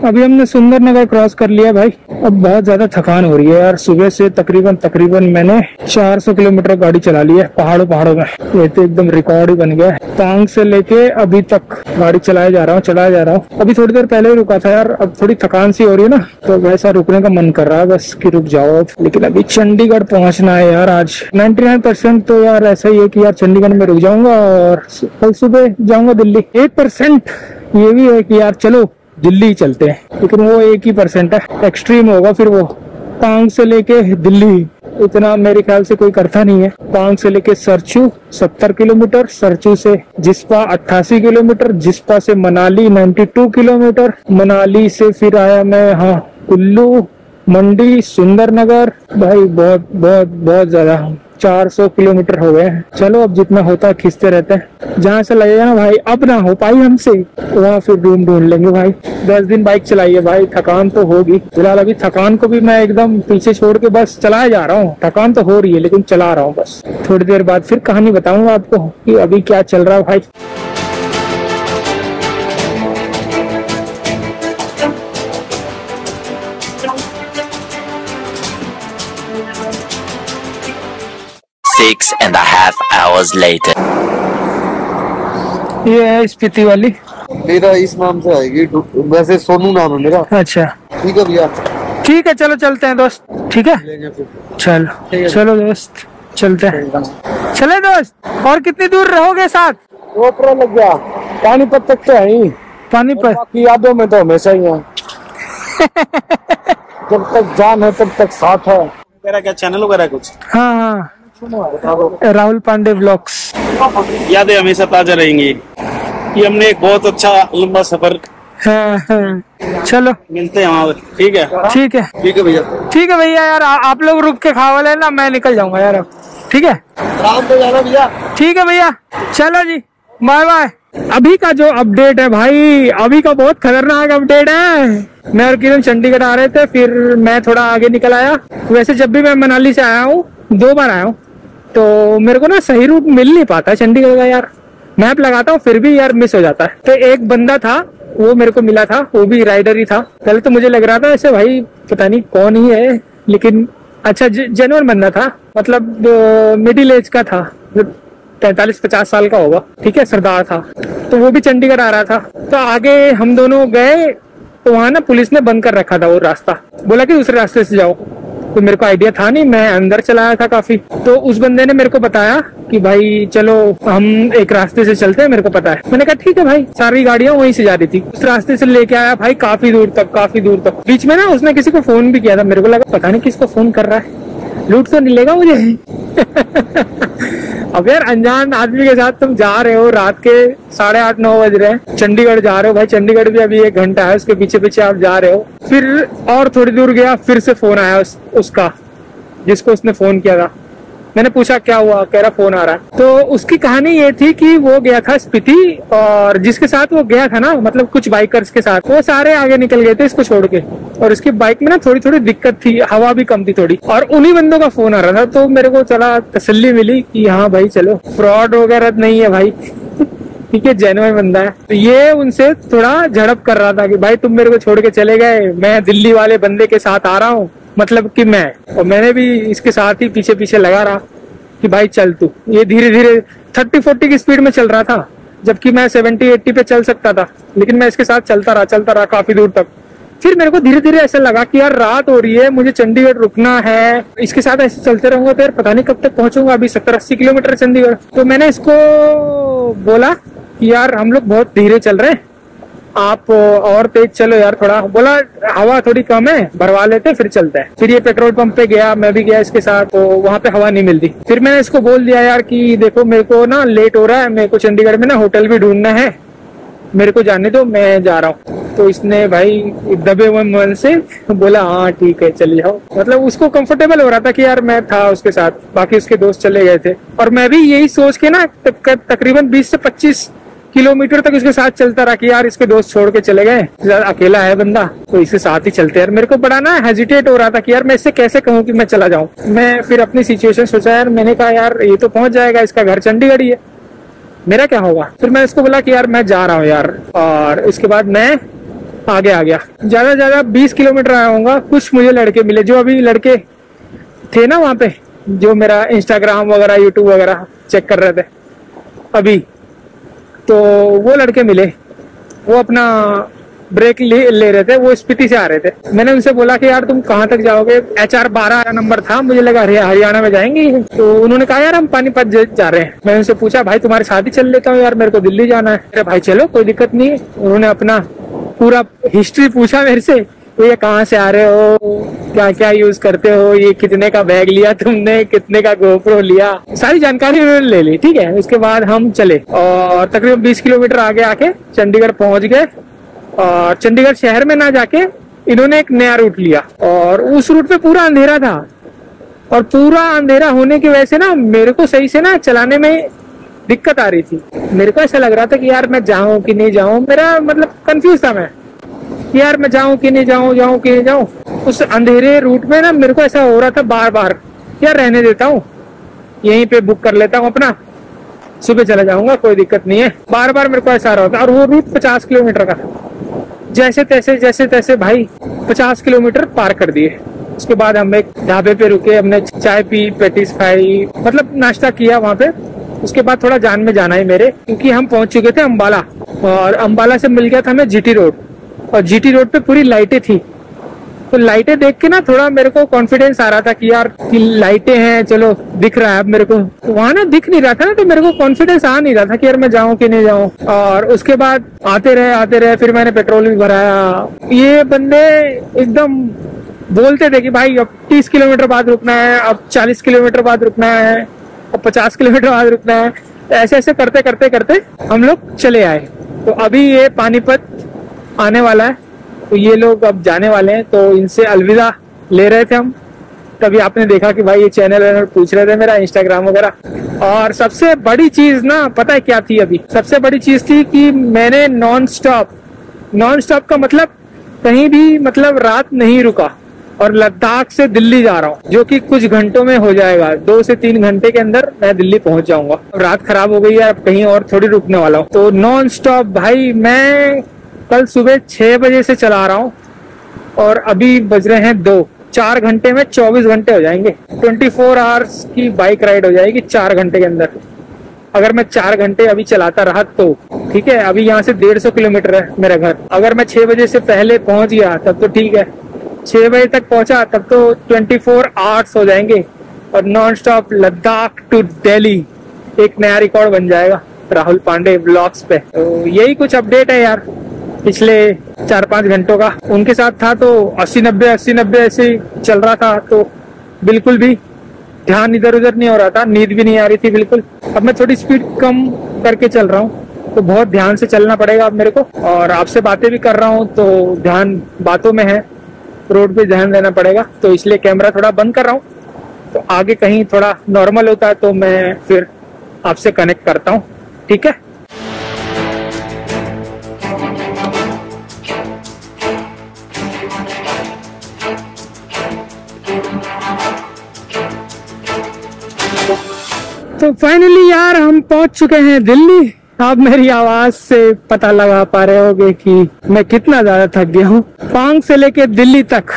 अभी हमने सुंदरनगर क्रॉस कर लिया भाई। अब बहुत ज्यादा थकान हो रही है यार। सुबह से तकरीबन तकरीबन मैंने चार सौ किलोमीटर गाड़ी चला ली है पहाड़ों पहाड़ों में। ये तो एकदम रिकॉर्ड ही बन गया है। पांग से लेके अभी तक गाड़ी चलाया जा रहा हूँ चलाया जा रहा हूँ। अभी थोड़ी देर पहले ही रुका था यार। अब थोड़ी थकान सी हो रही है ना, तो वैसा रुकने का मन कर रहा है बस कि रुक जाओ। लेकिन अभी चंडीगढ़ पहुँचना है यार आज। नाइन्टी नाइन परसेंट तो यार ऐसा ही है कि यार चंडीगढ़ में रुक जाऊंगा और कल सुबह जाऊंगा दिल्ली। एक परसेंट ये भी है कि यार चलो दिल्ली चलते हैं, लेकिन वो एक ही परसेंट है, एक्सट्रीम होगा फिर वो। पांग से लेके दिल्ली इतना मेरे ख्याल से कोई करता नहीं है। पांग से लेके सरचू सत्तर किलोमीटर, सरचू से जिस्पा अट्ठासी किलोमीटर, जिस्पा से मनाली बानवे किलोमीटर, मनाली से फिर आया मैं हाँ कुल्लू, मंडी, सुंदरनगर। भाई बहुत बहुत बहुत ज्यादा चार सौ किलोमीटर हो गए हैं। चलो अब जितना होता है खींचते रहते हैं। जहाँ से लगेगा ना भाई अब ना हो पाई हमसे वहाँ फिर रूम ढूंढ लेंगे भाई। दस दिन बाइक चलाई है भाई, थकान तो होगी। फिलहाल अभी थकान को भी मैं एकदम पीछे छोड़ के बस चलाया जा रहा हूँ। थकान तो हो रही है लेकिन चला रहा हूँ बस। थोड़ी देर बाद फिर कहानी बताऊंगा आपको कि अभी क्या चल रहा है भाई। six and a half hours later. ये है स्पीति वाली, मेरा इस नाम से आएगी, वैसे सोनू नाम है मेरा। अच्छा ठीक है भैया, ठीक है चलो चलते हैं दोस्त। ठीक है चलो चलो दोस्त चलते हैं। चले दोस्त, और कितनी दूर रहोगे साथ? रोपड़ा लग गया, पानीपत तक तो है ही, पानीपत की यादों में तो हमेशा ही है। जब तक जान है तब तक साथ है। तेरा क्या चैनल वगैरह कुछ? हाँ हाँ, राहुल पांडे व्लॉग्स। यादें हमेशा ताजा रहेंगी, ये हमने एक बहुत अच्छा लंबा सफर। हाँ, हाँ। चलो मिलते हैं वहाँ। ठीक है ठीक है ठीक है भैया, ठीक है भैया यार, आप लोग रुक के खावा लेना, मैं निकल जाऊंगा यार अब। ठीक है काम तो जाना भैया। ठीक है भैया चलो जी, बाय बाय। अभी का जो अपडेट है भाई, अभी का बहुत खतरनाक अपडेट है। मैं और किरण चंडीगढ़ आ रहे थे, फिर मैं थोड़ा आगे निकल आया। वैसे जब भी मैं मनाली से आया हूँ, दो बार आया हूँ, तो मेरे को ना सही रूट मिल नहीं पाता चंडीगढ़ का यार। मैप लगाता हूँ फिर भी यार मिस हो जाता है। तो एक बंदा था, वो मेरे को मिला था, वो भी राइडर ही था। पहले तो मुझे लग रहा था ऐसे भाई पता नहीं कौन ही है, लेकिन अच्छा जेन्युइन बंदा था, मतलब मिडिल एज का था, पैंतालीस पचास साल का होगा। ठीक है सरदार था, तो वो भी चंडीगढ़ आ रहा था। तो आगे हम दोनों गए, तो वहाँ ना पुलिस ने बंद कर रखा था वो रास्ता, बोला कि दूसरे रास्ते से जाओ। तो मेरे को आइडिया था नहीं, मैं अंदर चला आया था काफी। तो उस बंदे ने मेरे को बताया कि भाई चलो हम एक रास्ते से चलते हैं, मेरे को पता है। मैंने कहा ठीक है भाई। सारी गाड़ियां वहीं से जा रही थी, उस रास्ते से लेके आया भाई काफी दूर तक, काफी दूर तक। बीच में ना उसने किसी को फोन भी किया था, मेरे को लगा पता नहीं किसको फोन कर रहा है, लूट तो नहीं लेगा मुझे। अब यार अनजान आदमी के साथ तुम जा रहे हो, रात के साढ़े आठ नौ बज रहे हैं, चंडीगढ़ जा रहे हो भाई। चंडीगढ़ भी अभी एक घंटा है, उसके पीछे पीछे आप जा रहे हो। फिर और थोड़ी दूर गया, फिर से फोन आया उस, उसका जिसको उसने फोन किया था। मैंने पूछा क्या हुआ, कह रहा फोन आ रहा है। तो उसकी कहानी ये थी कि वो गया था स्पीति, और जिसके साथ वो गया था ना, मतलब कुछ बाइकर्स के साथ, वो सारे आगे निकल गए थे इसको छोड़ के। और इसकी बाइक में ना थोड़ी थोड़ी दिक्कत थी, हवा भी कम थी थोड़ी, और उन्हीं बंदों का फोन आ रहा था। तो मेरे को चला तसल्ली मिली कि हाँ भाई चलो, फ्रॉड वगैरह नहीं है भाई। ठीक है जेन्युइन बंदा है। तो ये उनसे थोड़ा झड़प कर रहा था कि भाई तुम मेरे को छोड़ के चले गए, मैं दिल्ली वाले बंदे के साथ आ रहा हूँ, मतलब कि मैं। और मैंने भी इसके साथ ही पीछे पीछे लगा रहा कि भाई चल तू। ये धीरे धीरे थर्टी फोर्टी की स्पीड में चल रहा था, जबकि मैं सेवेंटी एट्टी पे चल सकता था, लेकिन मैं इसके साथ चलता रहा चलता रहा काफी दूर तक। फिर मेरे को धीरे धीरे ऐसा लगा कि यार रात हो रही है, मुझे चंडीगढ़ रुकना है, इसके साथ ऐसे चलते रहूंगा तो यार पता नहीं कब तक पहुंचूंगा। अभी सत्तर अस्सी किलोमीटर चंडीगढ़। तो मैंने इसको बोला कि यार हम लोग बहुत धीरे चल रहे हैं, आप और तेज चलो यार थोड़ा। बोला हवा थोड़ी कम है, भरवा लेते फिर चलते हैं। फिर ये पेट्रोल पंप पे गया, मैं भी गया इसके साथ, तो वहाँ पे हवा नहीं मिलती। फिर मैंने इसको बोल दिया यार कि देखो मेरे को ना लेट हो रहा है, मेरे को चंडीगढ़ में ना होटल भी ढूंढना है, मेरे को जाने दो मैं जा रहा हूँ। तो इसने भाई दबे हुए मन से बोला हाँ ठीक है चले जाओ। मतलब उसको कंफर्टेबल हो रहा था कि यार मैं था उसके साथ, बाकी उसके दोस्त चले गए थे। और मैं भी यही सोच के ना तकरीबन बीस से पच्चीस किलोमीटर तक उसके साथ चलता रहा कि यार इसके दोस्त छोड़ के चले गए, अकेला है बंदा तो इसके साथ ही चलते। यार मेरे को बड़ा ना हेजिटेट हो रहा था कि यार मैं इससे कैसे कहूँ कि मैं चला जाऊँ। मैं फिर अपनी सिचुएशन सोचा यार, मैंने कहा यार ये तो पहुंच जाएगा, इसका घर चंडीगढ़ ही है, मेरा क्या होगा। फिर मैं इसको बोला कि यार मैं जा रहा हूँ यार, और इसके बाद मैं आगे आ गया। ज्यादा ज्यादा बीस किलोमीटर आया होगा। कुछ मुझे लड़के मिले, जो अभी लड़के थे ना वहाँ पे, जो मेरा इंस्टाग्राम वगैरह यूट्यूब वगैरह चेक कर रहे थे अभी, तो वो लड़के मिले। वो अपना ब्रेक ले, ले रहे थे, वो स्पीति से आ रहे थे। मैंने उनसे बोला कि यार तुम कहाँ तक जाओगे। एच आर बारह नंबर था, मुझे लगा हरियाणा में जाएंगे। तो उन्होंने कहा यार हम पानीपत जा रहे हैं। मैंने उनसे पूछा भाई तुम्हारे साथ ही चल लेता हूँ यार, मेरे को दिल्ली जाना है। अरे भाई चलो कोई दिक्कत नहीं है। उन्होंने अपना पूरा हिस्ट्री पूछा मेरे से, ये कहाँ से आ रहे हो, क्या क्या यूज करते हो, ये कितने का बैग लिया तुमने, कितने का गोप्रो लिया, सारी जानकारी उन्होंने ले ली। ठीक है उसके बाद हम चले, और तकरीबन बीस किलोमीटर आगे आके चंडीगढ़ पहुंच गए। और चंडीगढ़ शहर में ना जाके इन्होंने एक नया रूट लिया, और उस रूट पे पूरा अंधेरा था। और पूरा अंधेरा होने की वजह से ना मेरे को सही से ना चलाने में दिक्कत आ रही थी। मेरे को ऐसा लग रहा था कि यार मैं जाऊं कि नहीं जाऊं, मेरा मतलब कंफ्यूज था मैं कि यार मैं जाऊं कि नहीं जाऊं, जाऊं कि नहीं जाऊं। उस अंधेरे रूट में ना मेरे को ऐसा हो रहा था बार बार, यार रहने देता हूं, यहीं पे बुक कर लेता हूं अपना, सुबह चला जाऊंगा कोई दिक्कत नहीं है। बार बार मेरे को ऐसा आ रहा था। और वो रूट पचास किलोमीटर का था। जैसे तैसे जैसे तैसे भाई पचास किलोमीटर पार कर दिए। उसके बाद हम एक ढाबे पे रुके, हमने चाय पी, पेटीज खाई, मतलब नाश्ता किया वहाँ पे। उसके बाद थोड़ा जान में जाना है मेरे, क्योंकि हम पहुंच चुके थे अम्बाला और अम्बाला से मिल गया था हमें जीटी रोड, और जीटी रोड पे पूरी लाइटें थी। तो लाइटें देख के ना थोड़ा मेरे को कॉन्फिडेंस आ रहा था कि यार लाइटें हैं, चलो दिख रहा है अब मेरे को। तो वहाँ ना दिख नहीं रहा था ना, तो मेरे को कॉन्फिडेंस आ नहीं रहा था कि यार मैं जाऊँ कि नहीं जाऊँ। और उसके बाद आते रहे आते रहे, फिर मैंने पेट्रोल भी भराया। ये बंदे एकदम बोलते थे कि भाई अब तीस किलोमीटर बाद रुकना है, अब चालीस किलोमीटर बाद रुकना है, अब पचास किलोमीटर बाद रुकना है। ऐसे ऐसे करते करते करते हम लोग चले आए। तो अभी ये पानीपत आने वाला है, तो ये लोग अब जाने वाले हैं, तो इनसे अलविदा ले रहे थे हम। तभी आपने देखा कि भाई ये चैनल है, पूछ रहे थे मेरा इंस्टाग्राम वगैरह। और सबसे बड़ी चीज ना पता है क्या थी, अभी सबसे बड़ी चीज थी कि मैंने नॉन स्टॉप, नॉन स्टॉप का मतलब कहीं भी मतलब रात नहीं रुका, और लद्दाख से दिल्ली जा रहा हूँ, जो कि कुछ घंटों में हो जाएगा, दो से तीन घंटे के अंदर मैं दिल्ली पहुंच जाऊंगा। रात खराब हो गई है, अब कहीं और थोड़ी रुकने वाला हूँ। तो नॉन स्टॉप भाई, मैं कल सुबह छह बजे से चला रहा हूँ और अभी बज रहे हैं दो, चार घंटे में चौबीस घंटे हो जाएंगे, ट्वेंटी फोर आवर्स की बाइक राइड हो जाएगी चार घंटे के अंदर, अगर मैं चार घंटे अभी चलाता रहा तो। ठीक है, अभी यहाँ से डेढ़ सौ किलोमीटर है मेरा घर, अगर मैं छह बजे से पहले पहुंच गया तब तो ठीक है, छह बजे तक पहुंचा तब तो चौबीस आवर्स हो जाएंगे, और non stop Ladakh to Delhi एक नया रिकॉर्ड बन जाएगा राहुल पांडे व्लॉग्स पे। तो यही कुछ अपडेट है यार पिछले चार पांच घंटों का। उनके साथ था तो अस्सी नब्बे अस्सी नब्बे ऐसे चल रहा था, तो बिल्कुल भी ध्यान इधर उधर नहीं हो रहा था, नींद भी नहीं आ रही थी बिल्कुल। अब मैं थोड़ी स्पीड कम करके चल रहा हूँ, तो बहुत ध्यान से चलना पड़ेगा अब मेरे को। और आपसे बातें भी कर रहा हूँ तो ध्यान बातों में है, रोड पे ध्यान देना पड़ेगा, तो इसलिए कैमरा थोड़ा बंद कर रहा हूँ। तो आगे कहीं थोड़ा नॉर्मल होता है तो मैं फिर आपसे कनेक्ट करता हूँ, ठीक है। तो फाइनली यार हम पहुंच चुके हैं दिल्ली। आप मेरी आवाज से पता लगा पा रहे होगे कि मैं कितना ज्यादा थक गया हूँ। पांग से लेके दिल्ली तक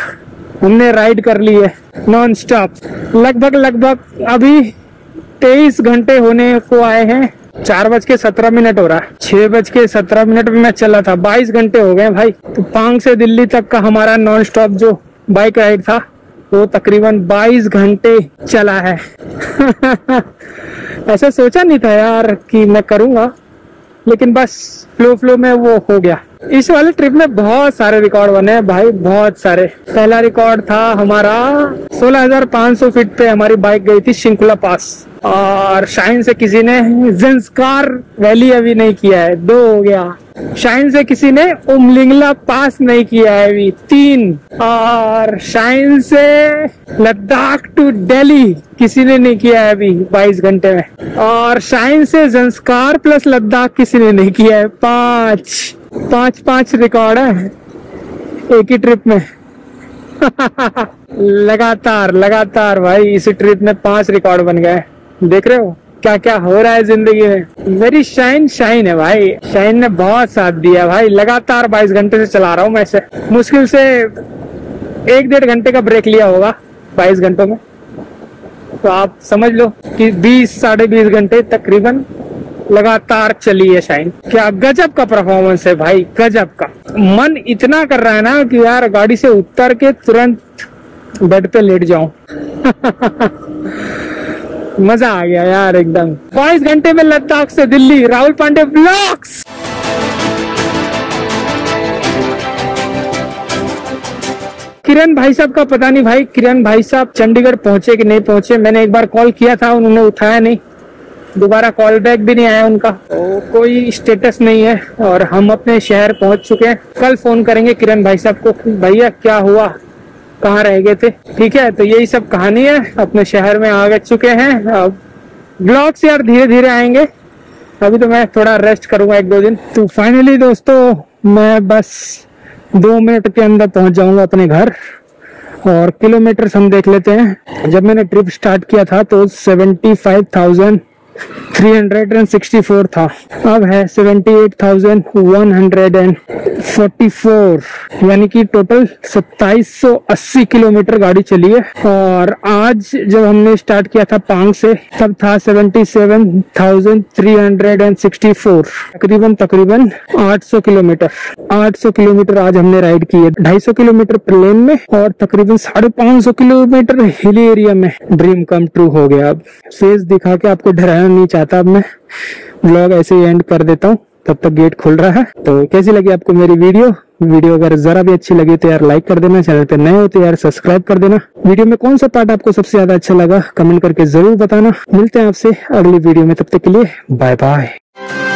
हमने राइड कर ली है नॉन स्टॉप, लगभग लगभग अभी तेईस घंटे होने को आए हैं। चार बज के सत्रह मिनट हो रहा है, छह बज के सत्रह मिनट में मैं चला था, बाईस घंटे हो गए भाई। तो पांग से दिल्ली तक का हमारा नॉन स्टॉप जो बाइक राइड था वो तकरीबन बाईस घंटे चला है। ऐसा सोचा नहीं था यार कि मैं करूँगा, लेकिन बस फ्लो फ्लो में वो हो गया। इस वाले ट्रिप में बहुत सारे रिकॉर्ड बने हैं भाई, बहुत सारे। पहला रिकॉर्ड था हमारा सोलह हज़ार पाँच सौ फीट पे हमारी बाइक गई थी श्रृंखला पास, और शाइन से किसी ने ज़ंस्कार वैली अभी नहीं किया है, दो हो गया। शाइन से किसी ने उमलिंगला पास नहीं किया है अभी, तीन। और शाइन से लद्दाख टू दिल्ली किसी ने नहीं किया है अभी बाईस घंटे में, और शाइन से ज़ंस्कार प्लस लद्दाख किसी ने नहीं किया है, पांच पांच पांच रिकॉर्ड है एक ही ट्रिप में। लगातार लगातार भाई इसी ट्रिप में पांच रिकॉर्ड बन गए। देख रहे हो क्या क्या हो रहा है जिंदगी में। मेरी शाइन शाइन है भाई, शाइन ने बहुत साथ दिया भाई। लगातार बाईस घंटे से चला रहा हूँ मैं इसे, मुश्किल से एक डेढ़ घंटे का ब्रेक लिया होगा बाईस घंटों में, तो आप समझ लो कि बीस साढ़े बीस घंटे तकरीबन लगातार चली है शाइन। क्या गजब का परफॉर्मेंस है भाई, गजब का। मन इतना कर रहा है ना कि यार गाड़ी से उतर के तुरंत बेड पे लेट जाऊं। मजा आ गया यार एकदम। बाईस घंटे में लद्दाख से दिल्ली, राहुल पांडे व्लॉग्स। किरण भाई साहब का पता नहीं भाई, किरण भाई साहब चंडीगढ़ पहुंचे कि नहीं पहुंचे। मैंने एक बार कॉल किया था, उन्होंने उठाया नहीं, दोबारा कॉल बैक भी नहीं आया उनका, तो कोई स्टेटस नहीं है। और हम अपने शहर पहुंच चुके हैं, कल फोन करेंगे किरण भाई साहब को, भैया क्या हुआ, कहाँ रह गए थे। ठीक है, तो यही सब कहानी है। अपने शहर में आ चुके हैं, अब ब्लॉग्स यार धीरे धीरे आएंगे, अभी तो मैं थोड़ा रेस्ट करूंगा एक दो दिन। तो फाइनली दोस्तों मैं बस दो मिनट के अंदर पहुँच जाऊंगा अपने घर। और किलोमीटर्स हम देख लेते हैं। जब मैंने ट्रिप स्टार्ट किया था तो seventy five thousand three hundred sixty four था, अब है seventy eight thousand one hundred forty four, यानी कि टोटल सत्ताईस सौ अस्सी किलोमीटर गाड़ी चली है। और आज जब हमने स्टार्ट किया था पांग से तब था seventy seven thousand three hundred sixty four, तकरीबन तकरीबन आठ सौ किलोमीटर आठ सौ किलोमीटर आज हमने राइड किए, ढाई सौ किलोमीटर प्लेन में और तकरीबन साढ़े पाँच सौ किलोमीटर हिली एरिया में। ड्रीम कम ट्रू हो गया। अब फेस दिखा के आपको डराना नहीं चाहता, अब मैं व्लॉग ऐसे ही एंड कर देता हूँ, तब तक गेट खुल रहा है। तो कैसी लगी आपको मेरी वीडियो वीडियो अगर जरा भी अच्छी लगी तो यार लाइक कर देना, चैनल पे नए हो तो यार सब्सक्राइब कर देना। वीडियो में कौन सा पार्ट आपको सबसे ज्यादा अच्छा लगा कमेंट करके जरूर बताना। मिलते हैं आपसे अगली वीडियो में, तब तक के लिए बाय बाय।